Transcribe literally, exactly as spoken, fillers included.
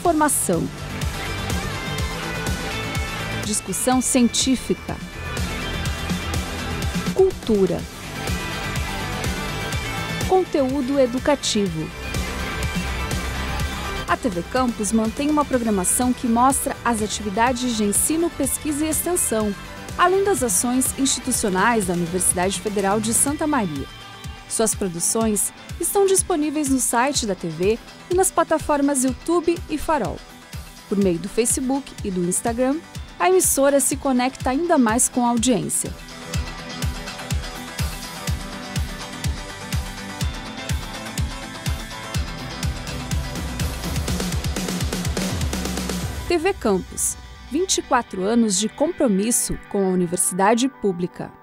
informação, discussão científica, cultura, conteúdo educativo. A T V Campus mantém uma programação que mostra as atividades de ensino, pesquisa e extensão, além das ações institucionais da Universidade Federal de Santa Maria. Suas produções estão disponíveis no site da T V e nas plataformas YouTube e Farol. Por meio do Facebook e do Instagram, a emissora se conecta ainda mais com a audiência. T V Campus, vinte e quatro anos de compromisso com a Universidade Pública.